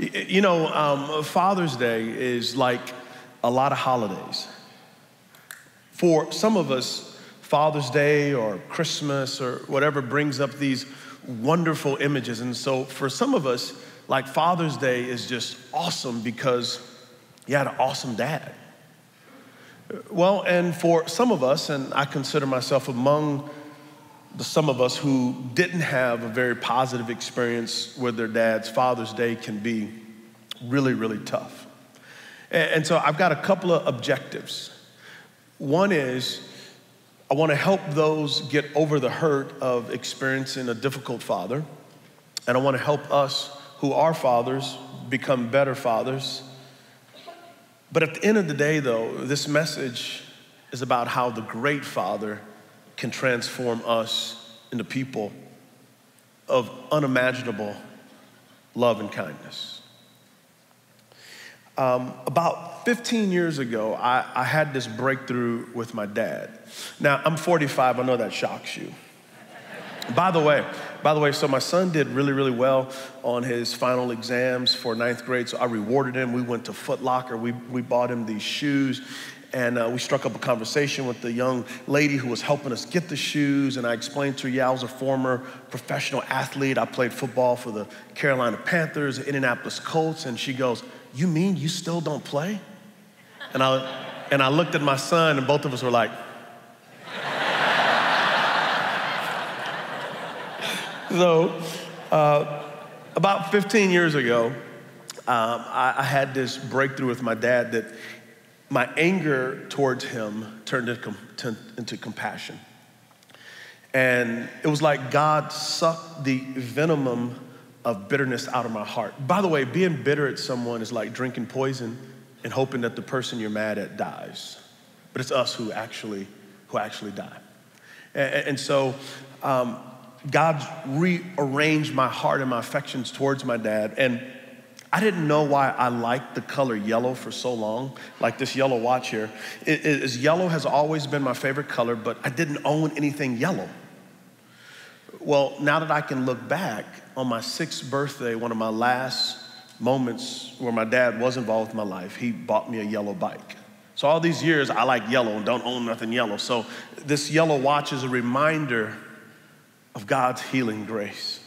You know, Father's Day is like a lot of holidays. For some of us, Father's Day or Christmas or whatever brings up these wonderful images. And so for some of us, like Father's Day is just awesome because you had an awesome dad. Well, and for some of us, and I consider myself among the some of us who didn't have a very positive experience with their dads, Father's Day can be really, really tough. And so I've got a couple of objectives. One is I want to help those get over the hurt of experiencing a difficult father, and I want to help us who are fathers become better fathers. But at the end of the day, though, this message is about how the great Father can transform us into people of unimaginable love and kindness. About 15 years ago, I had this breakthrough with my dad. Now, I'm 45. I know that shocks you. By the way, so my son did really, really well on his final exams for 9th grade, so I rewarded him. We went to Foot Locker. We bought him these shoes, and we struck up a conversation with the young lady who was helping us get the shoes, and I explained to her, yeah, I was a former professional athlete. I played football for the Carolina Panthers, the Indianapolis Colts, and she goes, you mean you still don't play? And I looked at my son, and both of us were like, so, about 15 years ago, I had this breakthrough with my dad that my anger towards him turned into compassion. And it was like God sucked the venom of bitterness out of my heart. By the way, being bitter at someone is like drinking poison and hoping that the person you're mad at dies. But it's us who actually die. And so, God rearranged my heart and my affections towards my dad, and I didn't know why I liked the color yellow for so long, like this yellow watch here. Yellow has always been my favorite color, but I didn't own anything yellow. Well, now that I can look back, on my 6th birthday, one of my last moments where my dad was involved with my life, he bought me a yellow bike. So all these years, I like yellow and don't own nothing yellow. So this yellow watch is a reminder of God's healing grace.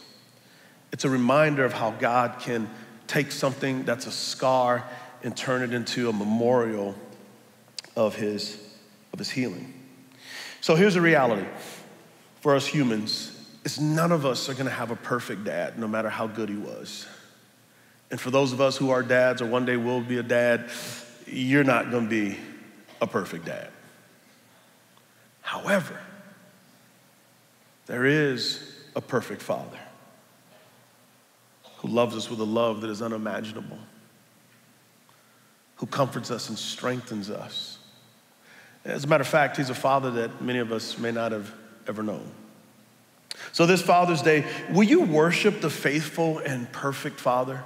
It's a reminder of how God can take something that's a scar and turn it into a memorial of his healing. So here's the reality for us humans, is none of us are gonna have a perfect dad, no matter how good he was. And for those of us who are dads or one day will be a dad, you're not gonna be a perfect dad. However, there is a perfect Father who loves us with a love that is unimaginable, who comforts us and strengthens us. As a matter of fact, he's a Father that many of us may not have ever known. So this Father's Day, will you worship the faithful and perfect Father?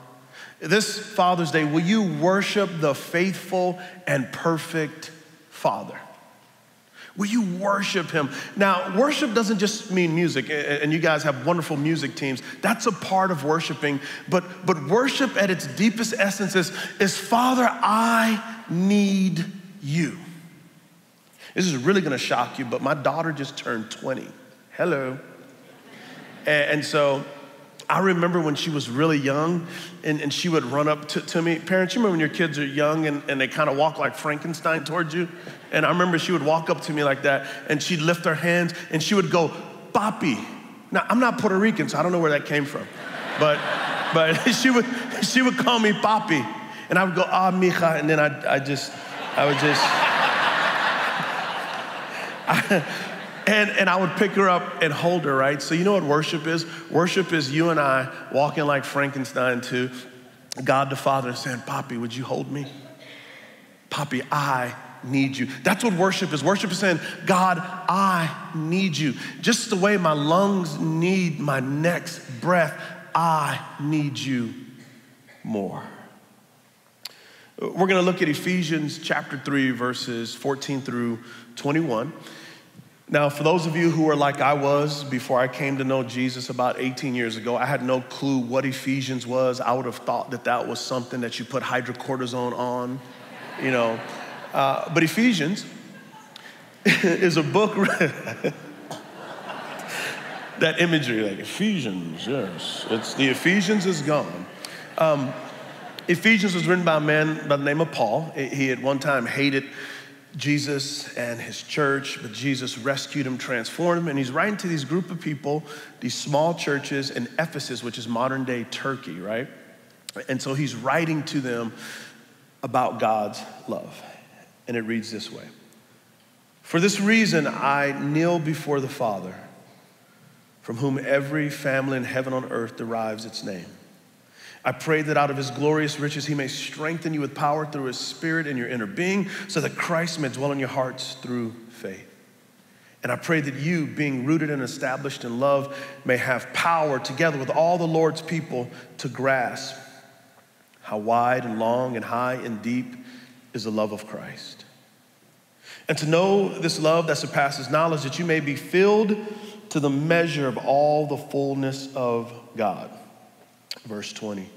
This Father's Day, will you worship the faithful and perfect Father? Will you worship him? Now, worship doesn't just mean music, and you guys have wonderful music teams. That's a part of worshiping, but worship at its deepest essence is Father, I need you. This is really gonna shock you, but my daughter just turned 20. Hello. And so I remember when she was really young, and she would run up to me. Parents, you remember when your kids are young and they kind of walk like Frankenstein towards you? And I remember she would walk up to me like that, and she'd lift her hands, and she would go, papi. Now, I'm not Puerto Rican, so I don't know where that came from. But she would call me papi. And I would go, ah, mija, and then I would pick her up and hold her, right? So you know what worship is? Worship is you and I walking like Frankenstein to God the Father and saying, Papi, would you hold me? Papi, I need you. That's what worship is. Worship is saying, God, I need you. Just the way my lungs need my next breath, I need you more. We're gonna look at Ephesians chapter 3, verses 14 through 21. Now, for those of you who are like I was before I came to know Jesus about 18 years ago, I had no clue what Ephesians was. I would have thought that that was something that you put hydrocortisone on, you know. But Ephesians is a book. That imagery, like Ephesians, yes. It's the Ephesians is gone. Ephesians was written by a man by the name of Paul. He at one time hated Jesus and his church, but Jesus rescued him, transformed him, and he's writing to these group of people, these small churches in Ephesus, which is modern day Turkey, right? And so he's writing to them about God's love. And it reads this way. For this reason, I kneel before the Father, from whom every family in heaven on earth derives its name. I pray that out of his glorious riches, he may strengthen you with power through his Spirit in your inner being, so that Christ may dwell in your hearts through faith. And I pray that you, being rooted and established in love, may have power together with all the Lord's people to grasp how wide and long and high and deep is the love of Christ. And to know this love that surpasses knowledge, that you may be filled to the measure of all the fullness of God. Verse 20.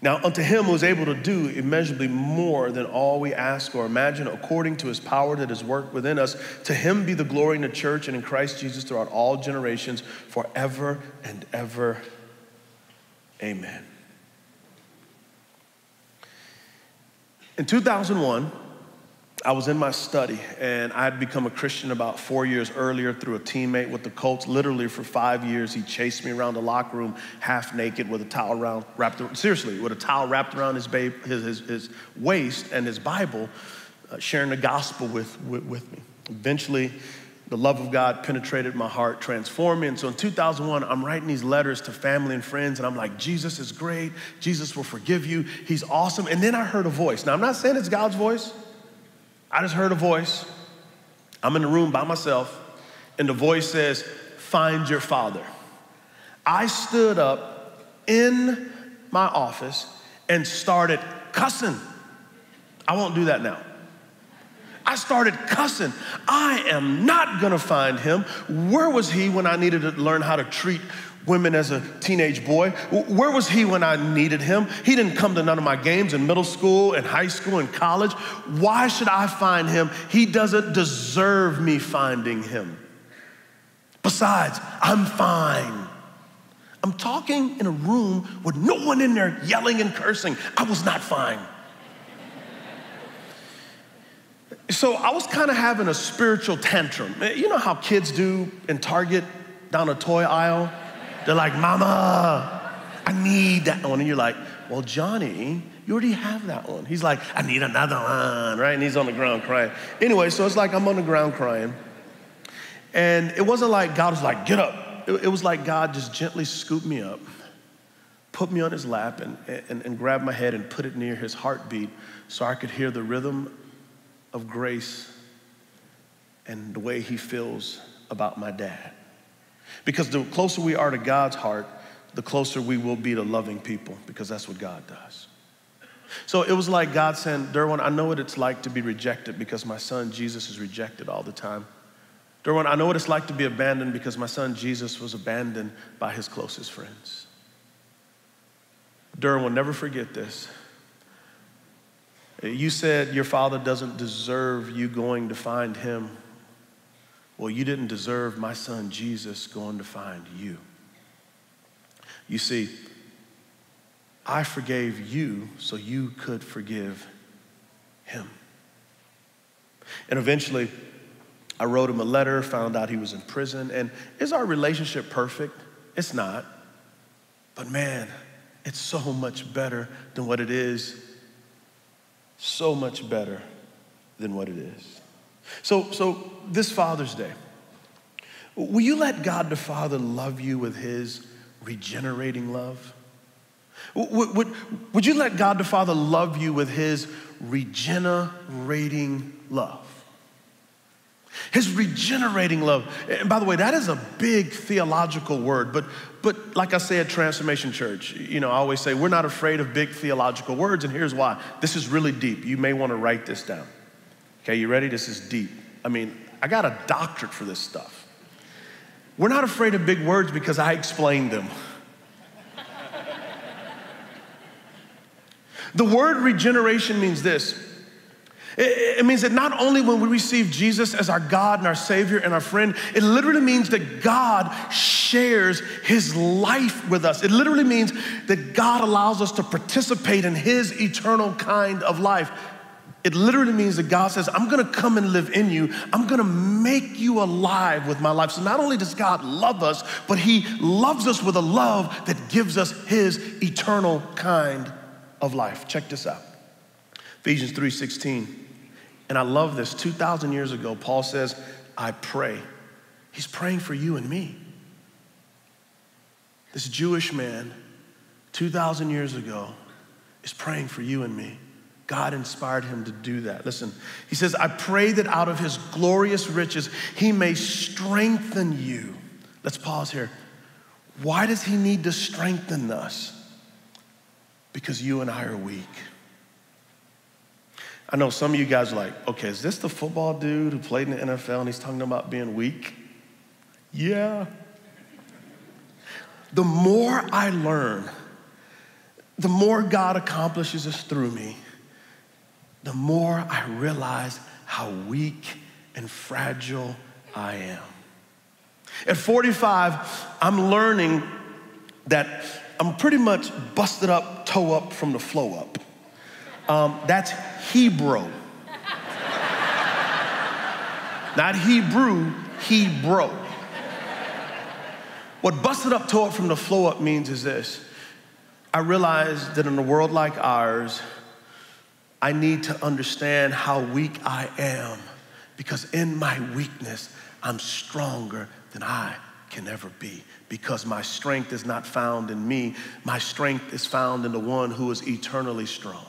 Now unto him who is able to do immeasurably more than all we ask or imagine, according to his power that is worked within us, to him be the glory in the church and in Christ Jesus throughout all generations, forever and ever. Amen. In 2001, I was in my study, and I had become a Christian about 4 years earlier through a teammate with the Colts. Literally for 5 years, he chased me around the locker room half naked with a towel wrapped around his waist and his Bible, sharing the gospel with me. Eventually, the love of God penetrated my heart, transformed me. And so in 2001, I'm writing these letters to family and friends, and I'm like, Jesus is great. Jesus will forgive you. He's awesome. And then I heard a voice. Now, I'm not saying it's God's voice. I just heard a voice. I'm in the room by myself, and the voice says, "Find your father." I stood up in my office and started cussing. I won't do that now. I started cussing. I am not gonna find him. Where was he when I needed to learn how to treat women as a teenage boy? Where was he when I needed him? He didn't come to none of my games in middle school, in high school, in college. Why should I find him? He doesn't deserve me finding him. Besides, I'm fine. I'm talking in a room with no one in there yelling and cursing. I was not fine. So I was kind of having a spiritual tantrum. You know how kids do in Target down a toy aisle? They're like, "Mama, I need that one." And you're like, "Well, Johnny, you already have that one." He's like, "I need another one," right? And he's on the ground crying. Anyway, so it's like I'm on the ground crying. And it wasn't like God was like, "Get up." It was like God just gently scooped me up, put me on his lap, and grabbed my head and put it near his heartbeat so I could hear the rhythm of grace and the way he feels about my dad. Because the closer we are to God's heart, the closer we will be to loving people, because that's what God does. So it was like God saying, "Derwin, I know what it's like to be rejected because my son Jesus is rejected all the time. Derwin, I know what it's like to be abandoned because my son Jesus was abandoned by his closest friends. Derwin, never forget this. You said your father doesn't deserve you going to find him. Well, you didn't deserve my son Jesus going to find you. You see, I forgave you so you could forgive him." And eventually, I wrote him a letter, found out he was in prison. And is our relationship perfect? It's not. But man, it's so much better than what it is. So much better than what it is. So this Father's Day, will you let God the Father love you with his regenerating love? Would you let God the Father love you with his regenerating love? His regenerating love. And by the way, that is a big theological word, but like I say at Transformation Church, you know, I always say we're not afraid of big theological words, and here's why. This is really deep. You may want to write this down. Okay, you ready? This is deep. I mean, I got a doctorate for this stuff. We're not afraid of big words because I explained them. The word regeneration means this. It means that not only when we receive Jesus as our God and our Savior and our friend, it literally means that God shares His life with us. It literally means that God allows us to participate in His eternal kind of life. It literally means that God says, I'm going to come and live in you. I'm going to make you alive with my life. So not only does God love us, but He loves us with a love that gives us His eternal kind of life. Check this out. Ephesians 3:16. And I love this. 2,000 years ago, Paul says, I pray. He's praying for you and me. This Jewish man, 2,000 years ago, is praying for you and me. God inspired him to do that. Listen, he says, I pray that out of his glorious riches, he may strengthen you. Let's pause here. Why does he need to strengthen us? Because you and I are weak. I know some of you guys are like, okay, is this the football dude who played in the NFL and he's talking about being weak? Yeah. The more I learn, the more God accomplishes this through me, the more I realize how weak and fragile I am. At 45, I'm learning that I'm pretty much busted up, toe up from the flow up. That's Hebrew. Not Hebrew, Hebrew. What busted up toe up from the flow up means is this. I realized that in a world like ours, I need to understand how weak I am, because in my weakness, I'm stronger than I can ever be, because my strength is not found in me. My strength is found in the one who is eternally strong.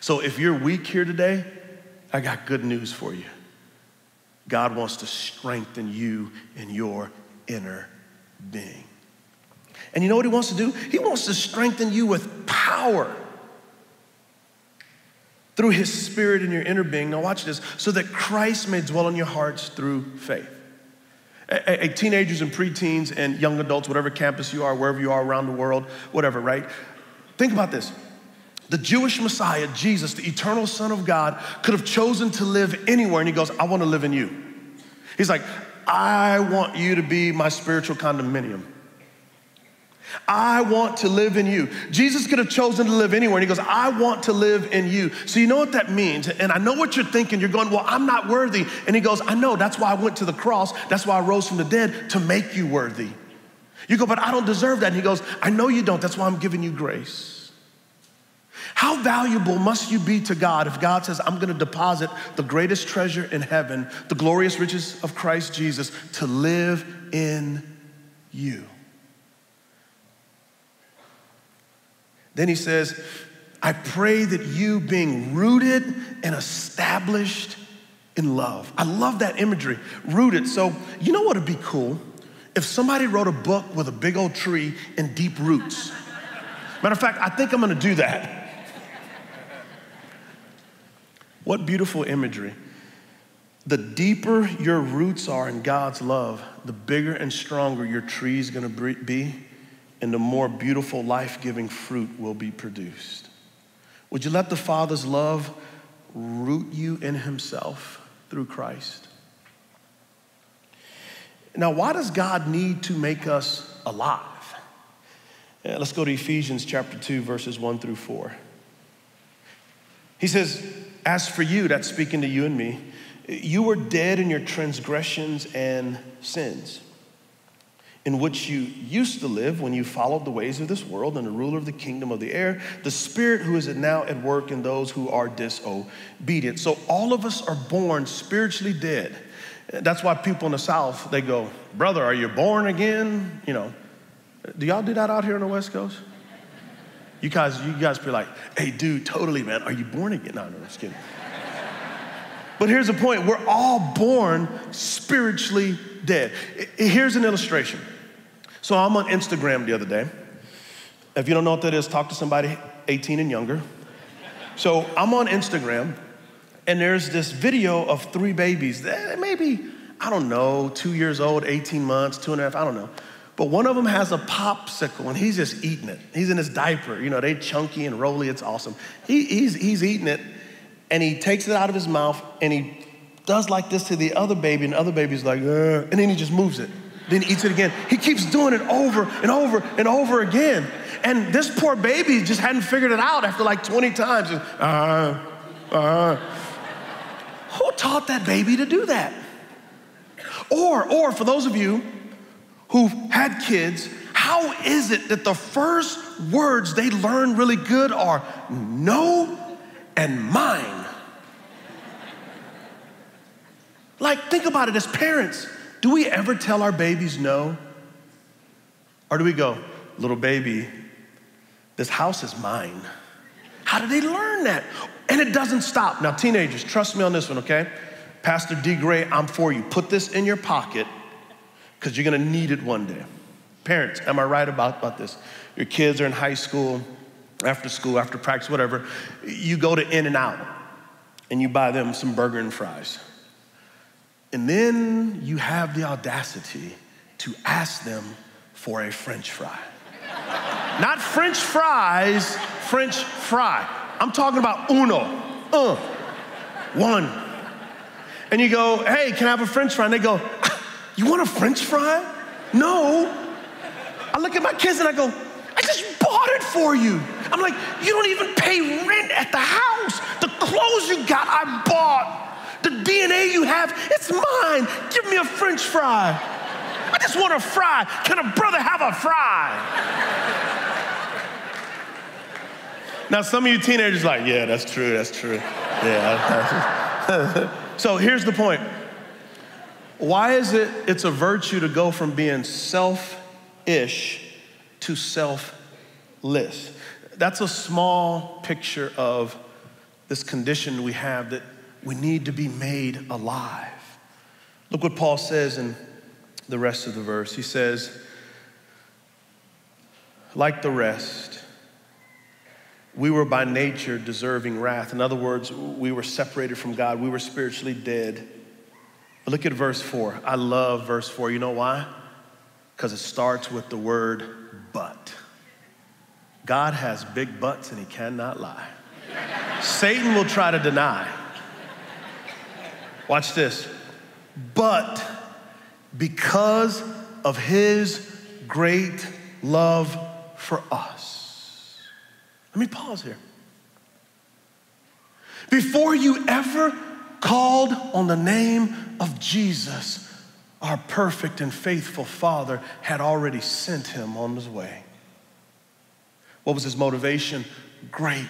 So if you're weak here today, I got good news for you. God wants to strengthen you in your inner being. And you know what He wants to do? He wants to strengthen you with power through His Spirit in your inner being. Now watch this. So that Christ may dwell in your hearts through faith. Teenagers and preteens and young adults, whatever campus you are, wherever you are around the world, whatever, right? Think about this. The Jewish Messiah, Jesus, the eternal Son of God, could have chosen to live anywhere. And He goes, I want to live in you. He's like, I want you to be my spiritual condominium. I want to live in you. Jesus could have chosen to live anywhere. And He goes, I want to live in you. So you know what that means. And I know what you're thinking. You're going, well, I'm not worthy. And He goes, I know. That's why I went to the cross. That's why I rose from the dead, to make you worthy. You go, but I don't deserve that. And He goes, I know you don't. That's why I'm giving you grace. How valuable must you be to God if God says, I'm going to deposit the greatest treasure in heaven, the glorious riches of Christ Jesus, to live in you? Then He says, I pray that you being rooted and established in love. I love that imagery, rooted. So you know what would be cool? If somebody wrote a book with a big old tree and deep roots. Matter of fact, I think I'm going to do that. What beautiful imagery. The deeper your roots are in God's love, the bigger and stronger your tree is going to be, and the more beautiful, life-giving fruit will be produced. Would you let the Father's love root you in Himself through Christ? Now, why does God need to make us alive? Let's go to Ephesians chapter 2, verses 1 through 4. He says, as for you, that's speaking to you and me, you were dead in your transgressions and sins, in which you used to live when you followed the ways of this world and the ruler of the kingdom of the air, the spirit who is now at work in those who are disobedient. So all of us are born spiritually dead. That's why people in the South, they go, brother, are you born again? You know, do y'all do that out here on the West Coast? You guys be like, hey, dude, totally, man. Are you born again? No, I'm just kidding. But here's the point. We're all born spiritually dead. Here's an illustration. So I'm on Instagram the other day. If you don't know what that is, talk to somebody 18 and younger. So I'm on Instagram, and there's this video of three babies. Maybe, I don't know, 2 years old, 18 months, 2.5, I don't know. But one of them has a popsicle, and he's just eating it. He's in his diaper. You know, they chunky and rolly. It's awesome. He's eating it, and he takes it out of his mouth, and he does like this to the other baby, and the other baby's like, ugh, and then he just moves it. Then he eats it again. He keeps doing it over and over and over again. And this poor baby just hadn't figured it out after like 20 times. Who taught that baby to do that? Or for those of you who've had kids, how is it that the first words they learn really good are no and mine? Like, think about it as parents. Do we ever tell our babies no? Or do we go, little baby, this house is mine? How do they learn that? And it doesn't stop. Now, teenagers, trust me on this one, okay? Pastor D. Gray, I'm for you. Put this in your pocket because you're going to need it one day. Parents, am I right about this? Your kids are in high school, after practice, whatever. You go to In-N-Out and you buy them some burger and fries. And then you have the audacity to ask them for a French fry. Not French fries, French fry. I'm talking about uno, one. And you go, hey, can I have a French fry? And they go, you want a French fry? No. I look at my kids and I go, I just bought it for you. I'm like, you don't even pay rent at the house. The clothes you got, I bought. The DNA you have, it's mine. Give me a French fry. I just want a fry. Can a brother have a fry? Now, some of you teenagers are like, yeah, that's true, that's true. Yeah. So here's the point. Why is it it's a virtue to go from being selfish to selfless? That's a small picture of this condition we have that we need to be made alive. Look what Paul says in the rest of the verse. He says, like the rest, we were by nature deserving wrath. In other words, we were separated from God. We were spiritually dead. But look at verse 4. I love verse 4. You know why? Because it starts with the word but. God has big butts and he cannot lie. Satan will try to deny. Watch this. But because of his great love for us. Let me pause here. Before you ever called on the name of Jesus, our perfect and faithful Father had already sent him on his way. What was his motivation? Great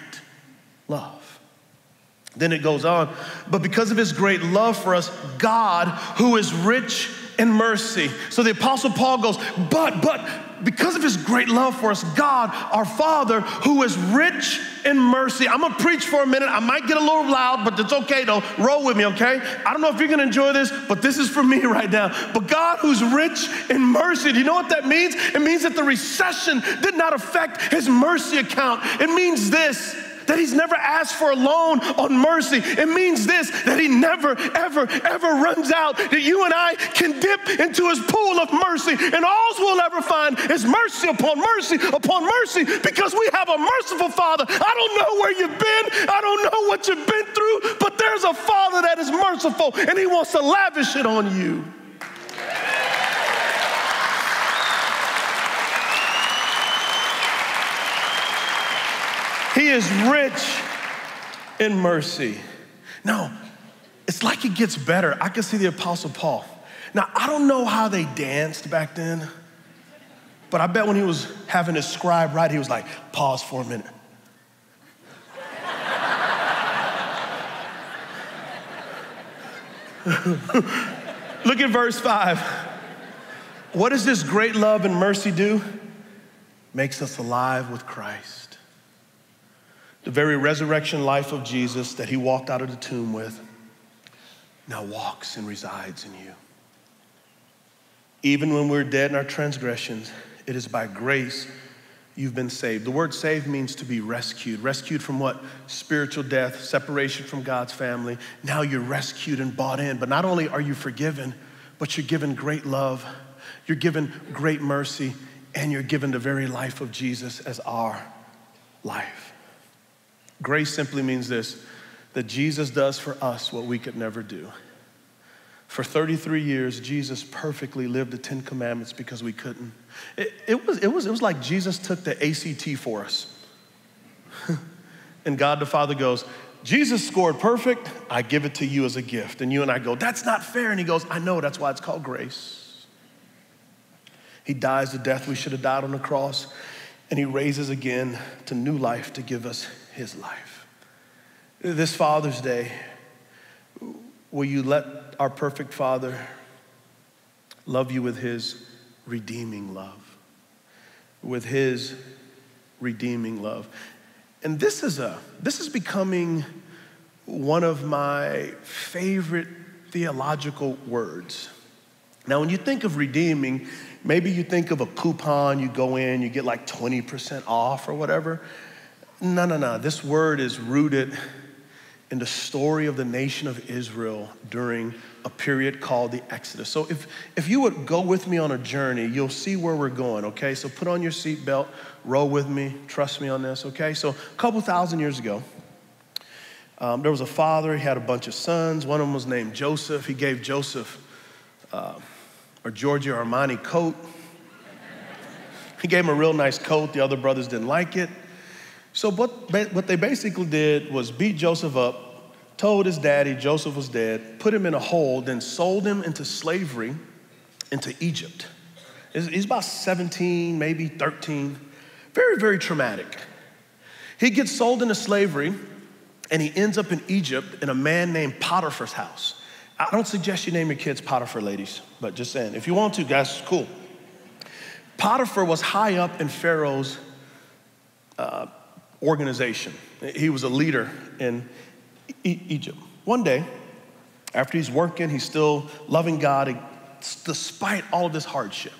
love. Then it goes on, but because of his great love for us, God, who is rich in mercy. So the Apostle Paul goes, but, because of his great love for us, God, our Father, who is rich in mercy. I'm gonna preach for a minute. I might get a little loud, but it's okay though. Roll with me, okay? I don't know if you're gonna enjoy this, but this is for me right now. But God, who's rich in mercy. Do you know what that means? It means that the recession did not affect his mercy account. It means this. That he's never asked for a loan on mercy. It means this, that he never, ever, ever runs out, that you and I can dip into his pool of mercy, and all we'll ever find is mercy upon mercy, because we have a merciful Father. I don't know where you've been. I don't know what you've been through, but there's a Father that is merciful, and he wants to lavish it on you. He is rich in mercy. Now, it's like it gets better. I can see the Apostle Paul. Now, I don't know how they danced back then, but I bet when he was having his scribe write, he was like, pause for a minute. Look at verse 5. What does this great love and mercy do? Makes us alive with Christ. The very resurrection life of Jesus that he walked out of the tomb with now walks and resides in you. Even when we're dead in our transgressions, it is by grace you've been saved. The word saved means to be rescued. Rescued from what? Spiritual death, separation from God's family. Now you're rescued and bought in. But not only are you forgiven, but you're given great love. You're given great mercy. And you're given the very life of Jesus as our life. Grace simply means this, that Jesus does for us what we could never do. For 33 years, Jesus perfectly lived the Ten Commandments because we couldn't. It was like Jesus took the ACT for us. And God the Father goes, Jesus scored perfect, I give it to you as a gift. And you and I go, that's not fair. And he goes, I know, that's why it's called grace. He dies the death we should have died on the cross, and he raises again to new life to give us his life. This Father's Day, will you let our perfect Father love you with his redeeming love? With his redeeming love. And this is becoming one of my favorite theological words. Now, when you think of redeeming, maybe you think of a coupon, you go in, you get like 20% off or whatever. No. This word is rooted in the story of the nation of Israel during a period called the Exodus. So if you would go with me on a journey, you'll see where we're going, okay? So put on your seatbelt, roll with me, trust me on this, okay? So a couple thousand years ago, there was a father, he had a bunch of sons. One of them was named Joseph. He gave Joseph a Giorgio Armani coat. He gave him a real nice coat. The other brothers didn't like it. So what they basically did was beat Joseph up, told his daddy Joseph was dead, put him in a hole, then sold him into slavery into Egypt. He's about 17, maybe 13. Very, very traumatic. He gets sold into slavery, and he ends up in Egypt in a man named Potiphar's house. I don't suggest you name your kids Potiphar, ladies, but just saying. If you want to, guys, cool. Potiphar was high up in Pharaoh's organization. He was a leader in Egypt. One day, after he's working, he's still loving God despite all of this hardship.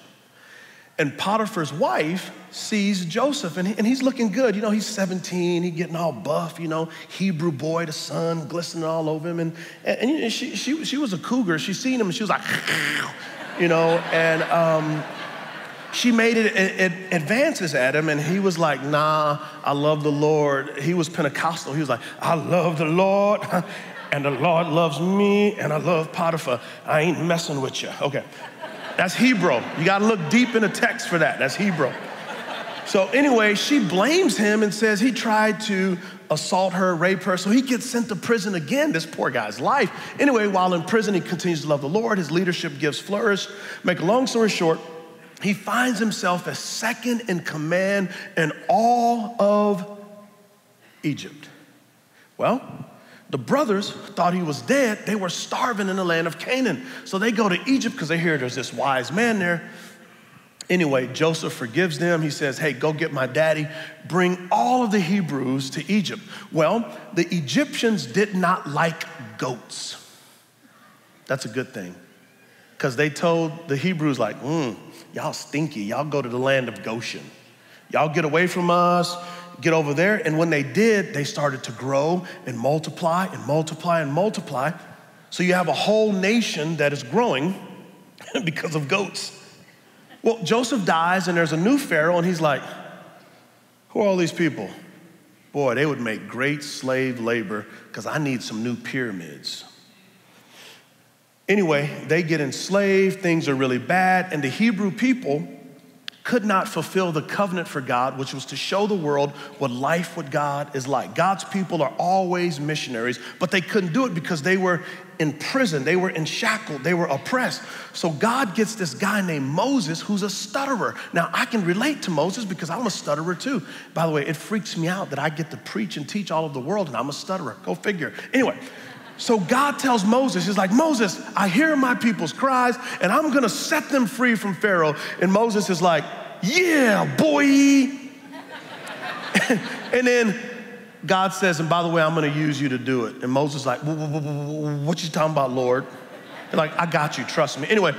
And Potiphar's wife sees Joseph, and he's looking good. You know, he's 17, he's getting all buff, you know, Hebrew boy, the sun glistening all over him. And she was a cougar. She seen him, and she was like, you know, and she made advances at him, and he was like, nah, I love the Lord. He was Pentecostal. He was like, I love the Lord, and the Lord loves me, and I love Potiphar. I ain't messing with you. Okay, that's Hebrew. You gotta look deep in the text for that. That's Hebrew. So anyway, she blames him and says he tried to assault her, rape her, so he gets sent to prison again, this poor guy's life. Anyway, while in prison, he continues to love the Lord. His leadership gives flourish. Make a long story short, he finds himself as second in command in all of Egypt. Well, the brothers thought he was dead. They were starving in the land of Canaan. So they go to Egypt because they hear there's this wise man there. Anyway, Joseph forgives them. He says, hey, go get my daddy. Bring all of the Hebrews to Egypt. Well, the Egyptians did not like goats. That's a good thing, because they told the Hebrews like, y'all stinky, y'all go to the land of Goshen. Y'all get away from us, get over there. And when they did, they started to grow and multiply and multiply and multiply. So you have a whole nation that is growing because of goats. Well, Joseph dies and there's a new Pharaoh, and he's like, who are all these people? Boy, they would make great slave labor, because I need some new pyramids. Anyway, they get enslaved, things are really bad, and the Hebrew people could not fulfill the covenant for God, which was to show the world what life with God is like. God's people are always missionaries, but they couldn't do it because they were in prison, they were in shackles, they were oppressed. So God gets this guy named Moses who's a stutterer. Now, I can relate to Moses because I'm a stutterer too. By the way, it freaks me out that I get to preach and teach all over the world and I'm a stutterer, go figure. Anyway. So God tells Moses, he's like, Moses, I hear my people's cries, and I'm going to set them free from Pharaoh. And Moses is like, yeah, boy. And then God says, and by the way, I'm going to use you to do it. And Moses is like, what you talking about, Lord? And like, I got you, trust me. Anyway,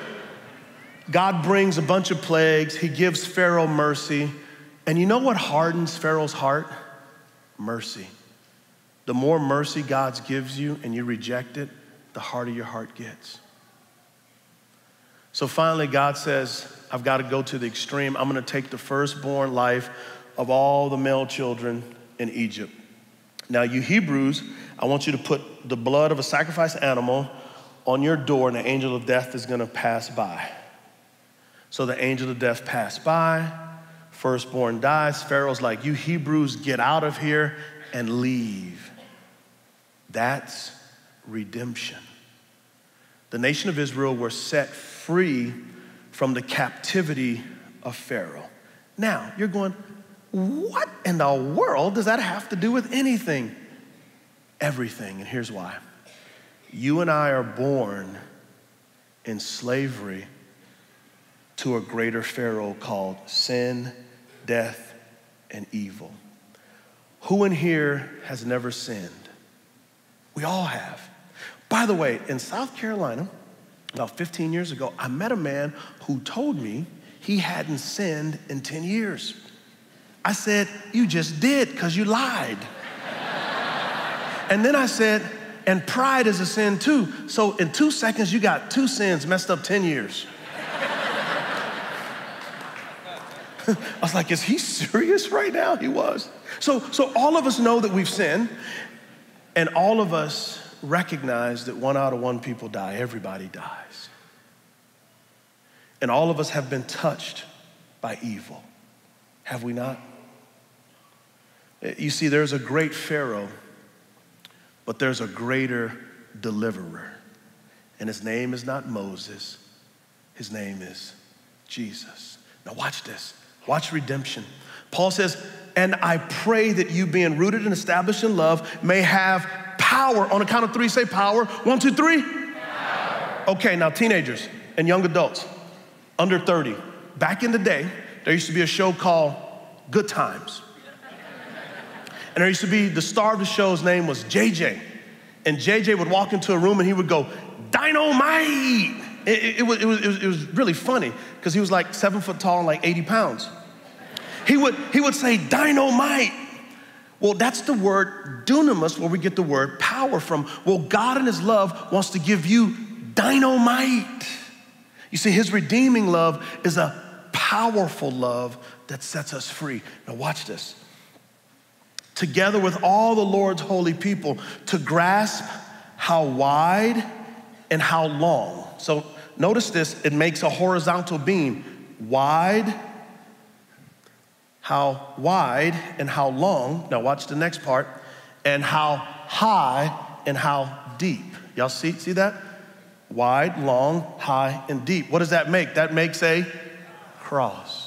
God brings a bunch of plagues. He gives Pharaoh mercy. And you know what hardens Pharaoh's heart? Mercy. The more mercy God gives you and you reject it, the harder your heart gets. So finally, God says, I've got to go to the extreme. I'm going to take the firstborn life of all the male children in Egypt. Now, you Hebrews, I want you to put the blood of a sacrificed animal on your door, and the angel of death is going to pass by. So the angel of death passed by. Firstborn dies. Pharaoh's like, you Hebrews, get out of here and leave. That's redemption. The nation of Israel were set free from the captivity of Pharaoh. Now, you're going, what in the world does that have to do with anything? Everything, and here's why. You and I are born in slavery to a greater Pharaoh called sin, death, and evil. Who in here has never sinned? We all have. By the way, in South Carolina, about 15 years ago, I met a man who told me he hadn't sinned in 10 years. I said, you just did because you lied. And then I said, and pride is a sin too. So in 2 seconds, you got two sins messed up 10 years. I was like, is he serious right now? He was. So all of us know that we've sinned, and all of us recognize that 1 out of 1 people die. Everybody dies. And all of us have been touched by evil. Have we not? You see, there's a great Pharaoh, but there's a greater deliverer. And his name is not Moses. His name is Jesus. Now watch this. Watch redemption. Paul says, and I pray that you, being rooted and established in love, may have power. On the count of three, say power. 1, 2, 3. Power. Okay, now teenagers and young adults under 30. Back in the day, there used to be a show called Good Times. And there used to be, the star of the show's name was JJ. And JJ would walk into a room and he would go, dynamite! It was really funny because he was like 7 foot tall and like 80 pounds. He would say, dynamite. Well, that's the word dunamis, where we get the word power from. Well, God in his love wants to give you dynamite. You see, his redeeming love is a powerful love that sets us free. Now watch this. Together with all the Lord's holy people, to grasp how wide and how long. So notice this, it makes a horizontal beam. Wide, how wide and how long. Now watch the next part. And how high and how deep. Y'all see that? Wide, long, high, and deep. What does that make? That makes a cross.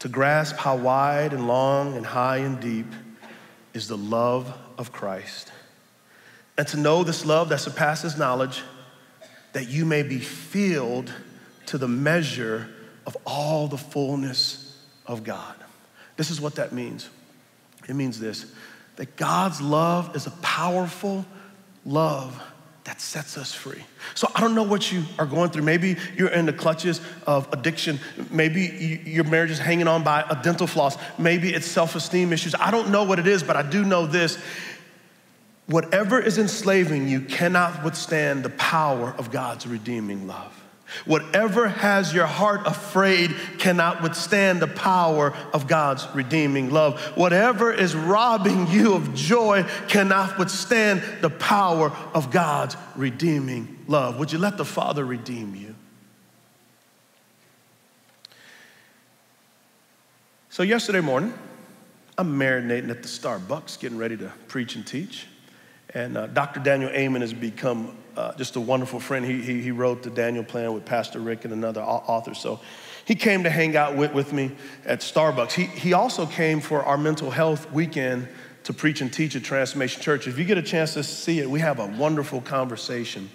To grasp how wide and long and high and deep is the love of Christ. And to know this love that surpasses knowledge, that you may be filled to the measure of all the fullness of God. This is what that means. It means this, that God's love is a powerful love that sets us free. So I don't know what you are going through. Maybe you're in the clutches of addiction. Maybe your marriage is hanging on by a dental floss. Maybe it's self-esteem issues. I don't know what it is, but I do know this. Whatever is enslaving you cannot withstand the power of God's redeeming love. Whatever has your heart afraid cannot withstand the power of God's redeeming love. Whatever is robbing you of joy cannot withstand the power of God's redeeming love. Would you let the Father redeem you? So yesterday morning, I'm marinating at the Starbucks, getting ready to preach and teach. And Dr. Daniel Amen has become just a wonderful friend. He wrote the Daniel Plan with Pastor Rick and another author. So he came to hang out with me at Starbucks. He also came for our mental health weekend to preach and teach at Transformation Church. If you get a chance to see it, we have a wonderful conversation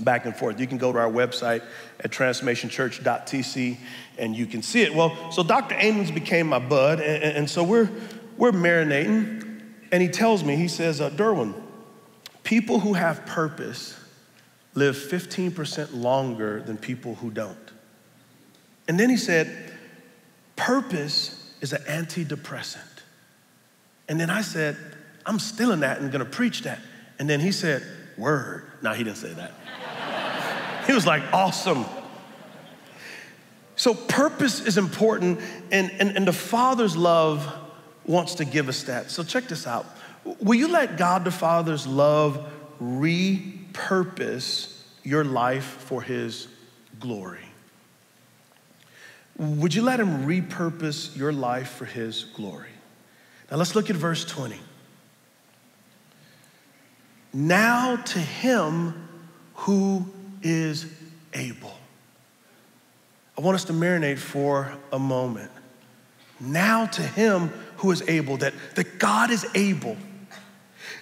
back and forth. You can go to our website at transformationchurch.tc and you can see it. Well, so Dr. Amen's became my bud, and so we're marinating. And he tells me, he says, Derwin, people who have purpose live 15% longer than people who don't. And then he said, Purpose is an antidepressant. And then I said, I'm stealing that and gonna preach that. And then he said, word. No, he didn't say that. He was like, awesome. So purpose is important, and the Father's love wants to give us that. So check this out. Will you let God the Father's love repurpose your life for his glory? Would you let him repurpose your life for his glory? Now let's look at verse 20. Now to him who is able. I want us to marinate for a moment. Now to him who is able, that God is able.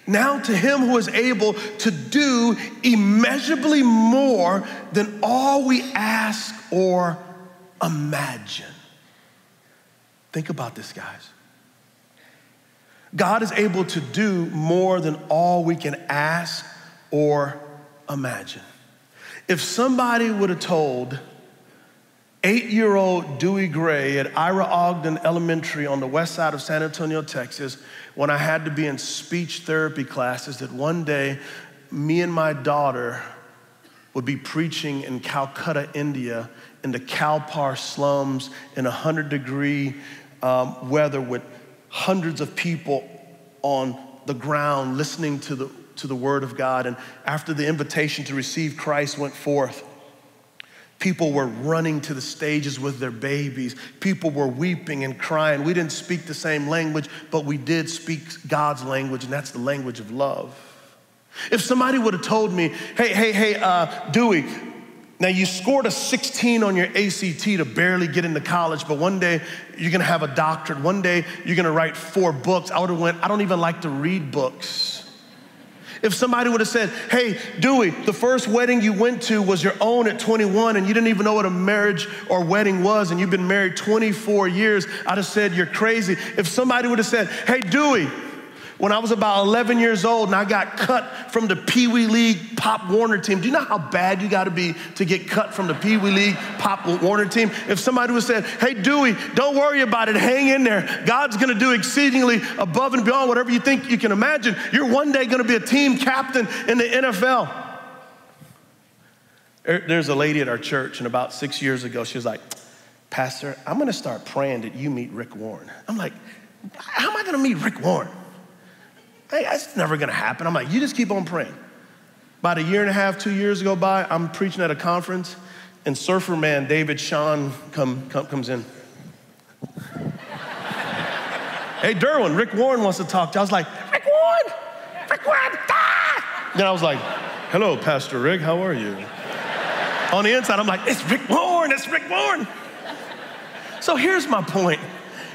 Now to him who is able to do immeasurably more than all we ask or imagine. Think about this, guys. God is able to do more than all we can ask or imagine. If somebody would have told 8-year-old Dewey Gray at Ira Ogden Elementary on the west side of San Antonio, Texas, when I had to be in speech therapy classes, that one day me and my daughter would be preaching in Calcutta, India, in the Calpar slums in 100-degree weather with hundreds of people on the ground listening to the word of God. And after the invitation to receive Christ went forth, people were running to the stages with their babies. People were weeping and crying. We didn't speak the same language, but we did speak God's language, and that's the language of love. If somebody would have told me, hey, Dewey, now you scored a 16 on your ACT to barely get into college, but one day you're gonna have a doctorate. One day you're gonna write 4 books. I would have went, I don't even like to read books. If somebody would have said, hey, Dewey, the first wedding you went to was your own at 21 and you didn't even know what a marriage or wedding was and you've been married 24 years, I'd have said, you're crazy. If somebody would have said, hey, Dewey, when I was about 11 years old and I got cut from the Pee Wee League Pop Warner team, do you know how bad you gotta be to get cut from the Pee Wee League Pop Warner team? If somebody would have said, hey, Dewey, don't worry about it, hang in there. God's gonna do exceedingly above and beyond whatever you think you can imagine. You're one day gonna be a team captain in the NFL. There's a lady at our church, and about 6 years ago, she was like, Pastor, I'm gonna start praying that you meet Rick Warren. I'm like, how am I gonna meet Rick Warren? Hey, that's never gonna happen. I'm like, you just keep on praying. About a year and a half, 2 years go by, I'm preaching at a conference, and surfer man David Sean comes in. Hey, Derwin, Rick Warren wants to talk to you. I was like, Rick Warren? Rick Warren, ah! Then I was like, hello, Pastor Rick, how are you? On the inside, I'm like, it's Rick Warren, it's Rick Warren. So here's my point.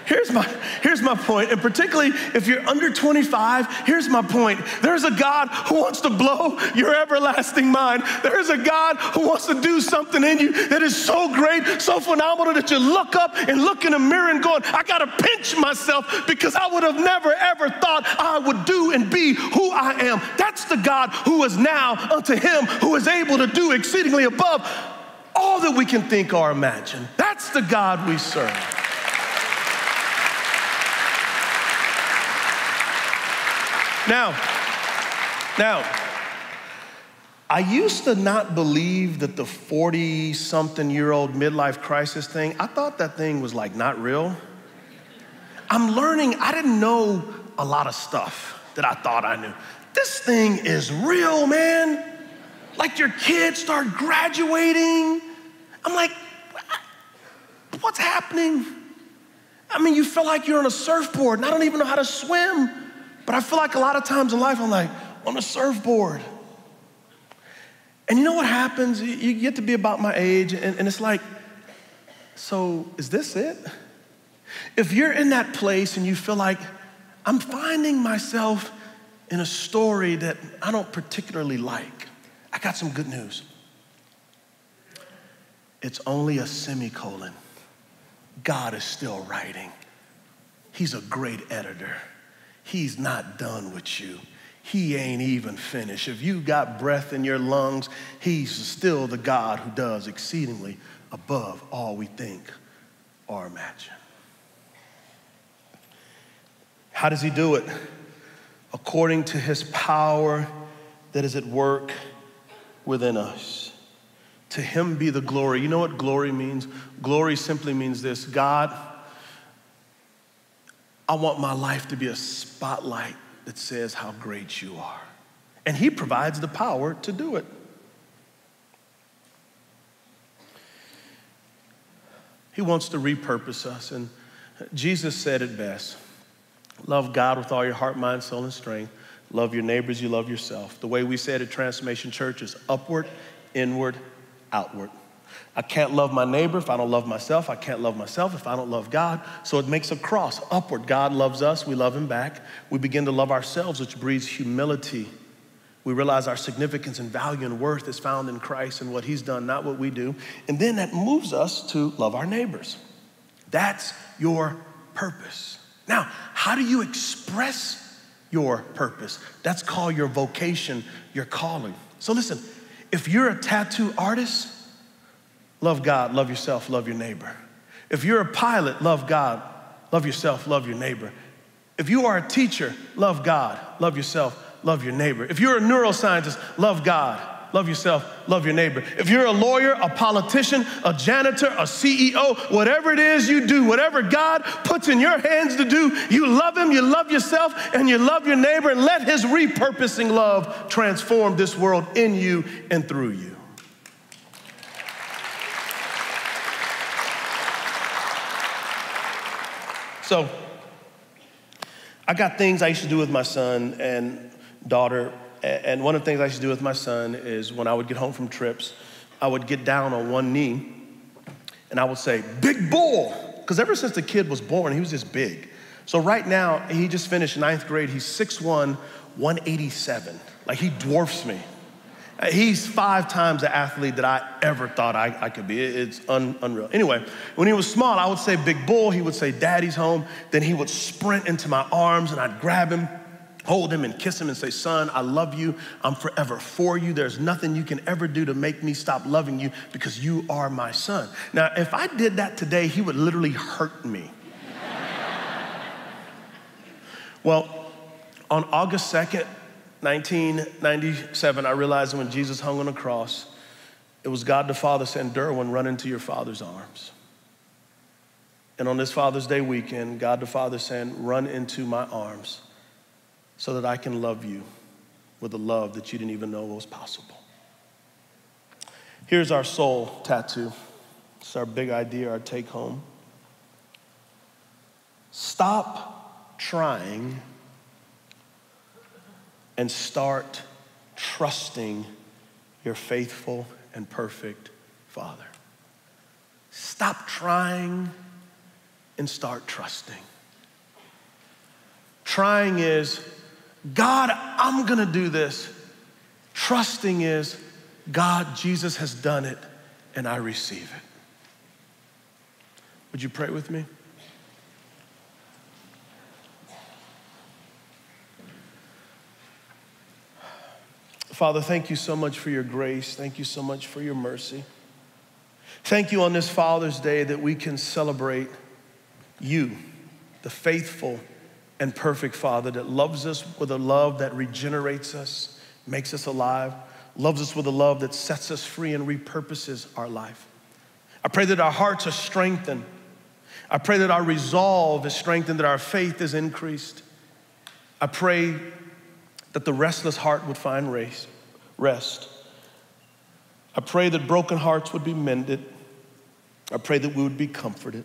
Here's my point, and particularly if you're under 25, here's my point. There's a God who wants to blow your everlasting mind. There's a God who wants to do something in you that is so great, so phenomenal that you look up and look in the mirror and going, I gotta pinch myself because I would have never, ever thought I would do and be who I am. That's the God who is now unto him who is able to do exceedingly above all that we can think or imagine. That's the God we serve. Now, I used to not believe that the 40-something-year-old midlife crisis thing, I thought that thing was like not real. I'm learning, I didn't know a lot of stuff that I thought I knew. This thing is real, man. Like your kids start graduating. I'm like, what's happening? I mean, you feel like you're on a surfboard and I don't even know how to swim. But I feel like a lot of times in life, I'm like, on a surfboard. And you know what happens? You get to be about my age, and it's like, so is this it? If you're in that place and you feel like, I'm finding myself in a story that I don't particularly like, I got some good news. It's only a semicolon. God is still writing. He's a great editor. He's not done with you. He ain't even finished. If you got breath in your lungs, he's still the God who does exceedingly above all we think or imagine. How does he do it? According to his power that is at work within us. To him be the glory. You know what glory means? Glory simply means this. God, I want my life to be a spotlight that says how great you are. And he provides the power to do it. He wants to repurpose us. And Jesus said it best. Love God with all your heart, mind, soul, and strength. Love your neighbors, you love yourself. The way we say it at Transformation Church is upward, inward, outward. I can't love my neighbor if I don't love myself. I can't love myself if I don't love God. So it makes a cross upward. God loves us. We love him back. We begin to love ourselves, which breeds humility. We realize our significance and value and worth is found in Christ and what he's done, not what we do. And then that moves us to love our neighbors. That's your purpose. Now, how do you express your purpose? That's called your vocation, your calling. So listen, if you're a tattoo artist, love God, love yourself, love your neighbor. If you're a pilot, love God, love yourself, love your neighbor. If you are a teacher, love God, love yourself, love your neighbor. If you're a neuroscientist, love God. Love yourself, love your neighbor. If you're a lawyer, a politician, a janitor, a CEO, whatever it is you do, whatever God puts in your hands to do, you love him, you love yourself, and you love your neighbor, and let his repurposing love transform this world in you and through you. So, I got things I used to do with my son and daughter. And one of the things I used to do with my son is when I would get home from trips, I would get down on one knee and I would say, big bull. Because ever since the kid was born, he was just big. So right now, he just finished ninth grade. He's 6'1", 187. Like he dwarfs me. He's 5 times the athlete that I ever thought I could be. It's unreal. Anyway, when he was small, I would say big bull. He would say daddy's home. Then he would sprint into my arms and I'd grab him, hold him and kiss him and say, son, I love you. I'm forever for you. There's nothing you can ever do to make me stop loving you because you are my son. Now, if I did that today, he would literally hurt me. Well, on August 2nd, 1997, I realized when Jesus hung on the cross, it was God the Father saying, Derwin, run into your father's arms. And on this Father's Day weekend, God the Father saying, run into my arms, so that I can love you with a love that you didn't even know was possible. Here's our soul tattoo. It's our big idea, our take home. Stop trying and start trusting your faithful and perfect Father. Stop trying and start trusting. Trying is, God, I'm gonna do this. Trusting is, God, Jesus has done it, and I receive it. Would you pray with me? Father, thank you so much for your grace. Thank you so much for your mercy. Thank you on this Father's Day that we can celebrate you, the faithful and perfect Father that loves us with a love that regenerates us, makes us alive, loves us with a love that sets us free and repurposes our life. I pray that our hearts are strengthened. I pray that our resolve is strengthened, that our faith is increased. I pray that the restless heart would find rest. I pray that broken hearts would be mended. I pray that we would be comforted.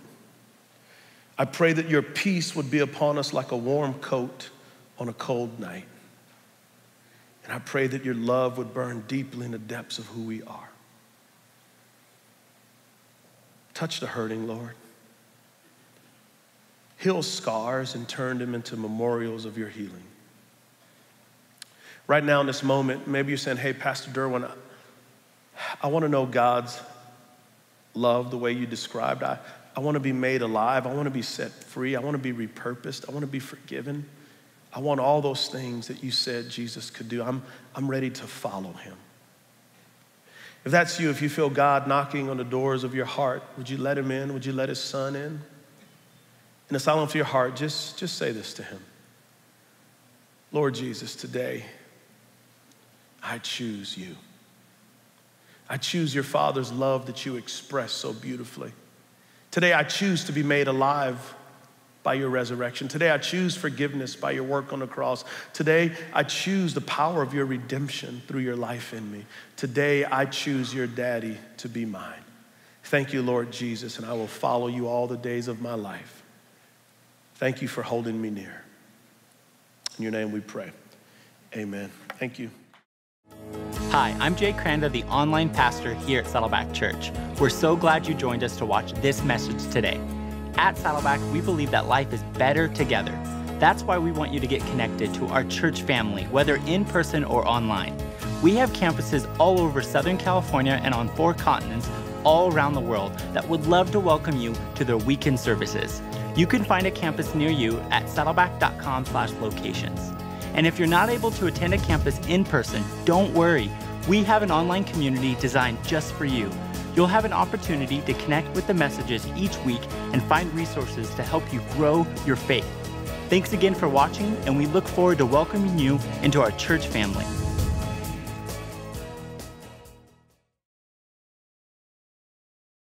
I pray that your peace would be upon us like a warm coat on a cold night. And I pray that your love would burn deeply in the depths of who we are. Touch the hurting, Lord. Heal scars and turn them into memorials of your healing. Right now in this moment, maybe you're saying, hey, Pastor Derwin, I want to know God's love the way you described. I want to be made alive. I want to be set free. I want to be repurposed. I want to be forgiven. I want all those things that you said Jesus could do. I'm ready to follow him. If that's you, if you feel God knocking on the doors of your heart, would you let him in? Would you let his son in? In the silence of your heart, just say this to him. Lord Jesus, today, I choose you. I choose your Father's love that you express so beautifully. Today, I choose to be made alive by your resurrection. Today, I choose forgiveness by your work on the cross. Today, I choose the power of your redemption through your life in me. Today, I choose your daddy to be mine. Thank you, Lord Jesus, and I will follow you all the days of my life. Thank you for holding me near. In your name we pray. Amen. Thank you. Hi, I'm Jay Cranda, the online pastor here at Saddleback Church. We're so glad you joined us to watch this message today. At Saddleback, we believe that life is better together. That's why we want you to get connected to our church family, whether in person or online. We have campuses all over Southern California and on 4 continents all around the world that would love to welcome you to their weekend services. You can find a campus near you at saddleback.com/locations. And if you're not able to attend a campus in person, don't worry. We have an online community designed just for you. You'll have an opportunity to connect with the messages each week and find resources to help you grow your faith. Thanks again for watching, and we look forward to welcoming you into our church family.